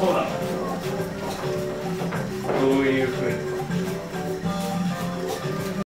そうだ。どういうふうに。